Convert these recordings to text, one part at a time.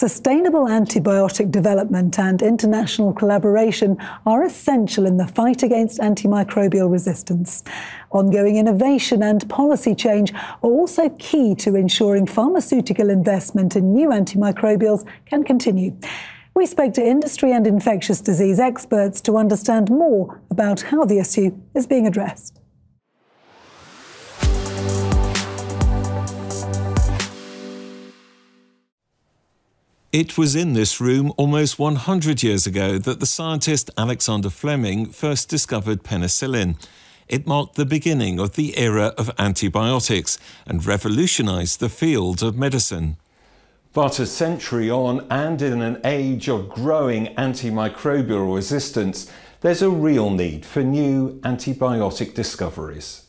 Sustainable antibiotic development and international collaboration are essential in the fight against antimicrobial resistance. Ongoing innovation and policy change are also key to ensuring pharmaceutical investment in new antimicrobials can continue. We spoke to industry and infectious disease experts to understand more about how the issue is being addressed. It was in this room almost 100 years ago that the scientist Alexander Fleming first discovered penicillin. It marked the beginning of the era of antibiotics and revolutionised the field of medicine. But a century on, and in an age of growing antimicrobial resistance, there's a real need for new antibiotic discoveries.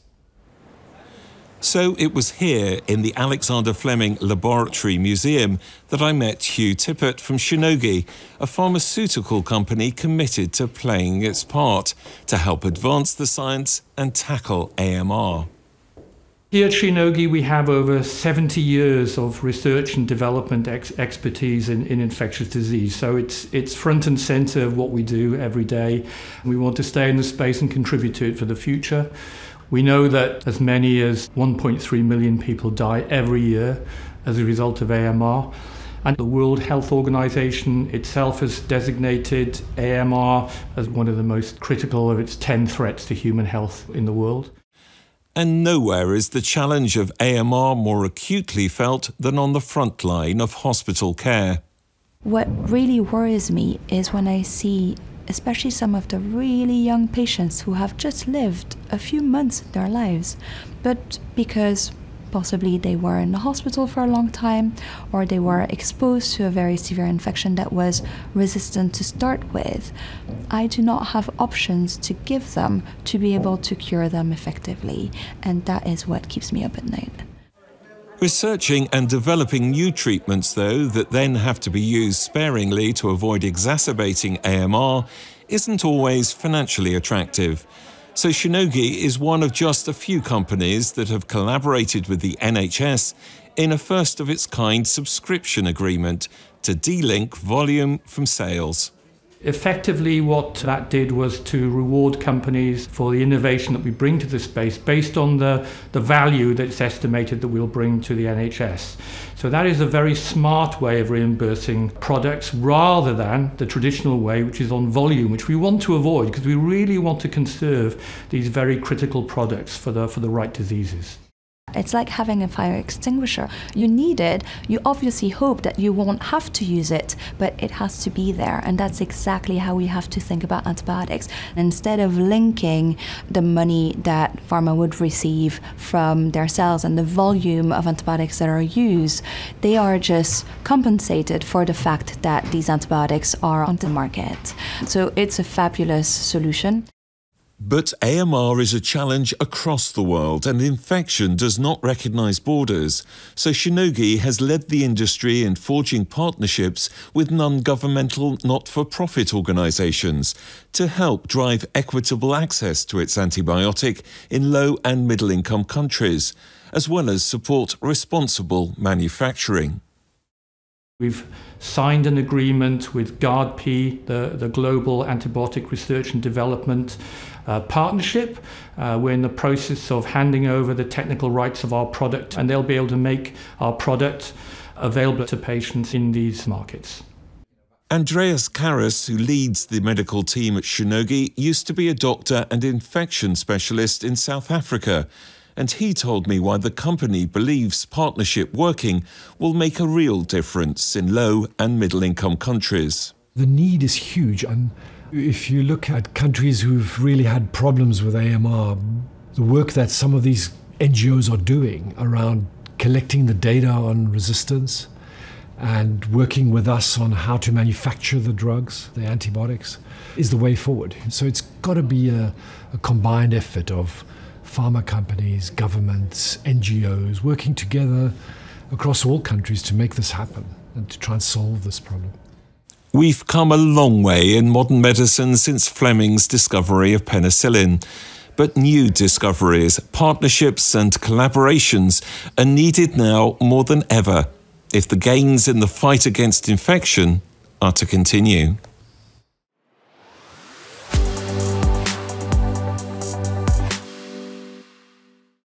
So it was here, in the Alexander Fleming Laboratory Museum, that I met Hugh Tippett from Shionogi, a pharmaceutical company committed to playing its part to help advance the science and tackle AMR. Here at Shionogi, we have over 70 years of research and development expertise in infectious disease. So it's front and centre of what we do every day. We want to stay in the space and contribute to it for the future. We know that as many as 1.3 million people die every year as a result of AMR, and the World Health Organization itself has designated AMR as one of the most critical of its 10 threats to human health in the world. And nowhere is the challenge of AMR more acutely felt than on the front line of hospital care. What really worries me is when I see especially some of the really young patients who have just lived a few months of their lives, but because possibly they were in the hospital for a long time or they were exposed to a very severe infection that was resistant to start with, I do not have options to give them to be able to cure them effectively, and that is what keeps me up at night. Researching and developing new treatments, though, that then have to be used sparingly to avoid exacerbating AMR isn't always financially attractive. So Shionogi is one of just a few companies that have collaborated with the NHS in a first-of-its-kind subscription agreement to de-link volume from sales. Effectively, what that did was to reward companies for the innovation that we bring to the space based on the value that's estimated that we'll bring to the NHS. So that is a very smart way of reimbursing products rather than the traditional way, which is on volume, which we want to avoid because we really want to conserve these very critical products for the right diseases. It's like having a fire extinguisher. You need it, you obviously hope that you won't have to use it, but it has to be there, and that's exactly how we have to think about antibiotics. Instead of linking the money that pharma would receive from their sales and the volume of antibiotics that are used, they are just compensated for the fact that these antibiotics are on the market. So it's a fabulous solution. But AMR is a challenge across the world, and infection does not recognise borders. So Shionogi has led the industry in forging partnerships with non-governmental, not-for-profit organisations to help drive equitable access to its antibiotic in low- and middle-income countries, as well as support responsible manufacturing. We've signed an agreement with GARDP, the Global Antibiotic Research and Development Partnership. We're in the process of handing over the technical rights of our product, and they'll be able to make our product available to patients in these markets. Andreas Karras, who leads the medical team at Shionogi, used to be a doctor and infection specialist in South Africa. And he told me why the company believes partnership working will make a real difference in low- and middle-income countries. The need is huge, and if you look at countries who've really had problems with AMR, the work that some of these NGOs are doing around collecting the data on resistance and working with us on how to manufacture the drugs, the antibiotics, is the way forward. So it's got to be a combined effort of pharma companies, governments, NGOs, working together across all countries to make this happen and to try and solve this problem. We've come a long way in modern medicine since Fleming's discovery of penicillin. But new discoveries, partnerships and collaborations are needed now more than ever. if the gains in the fight against infection are to continue.